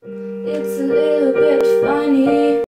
It's a little bit funny.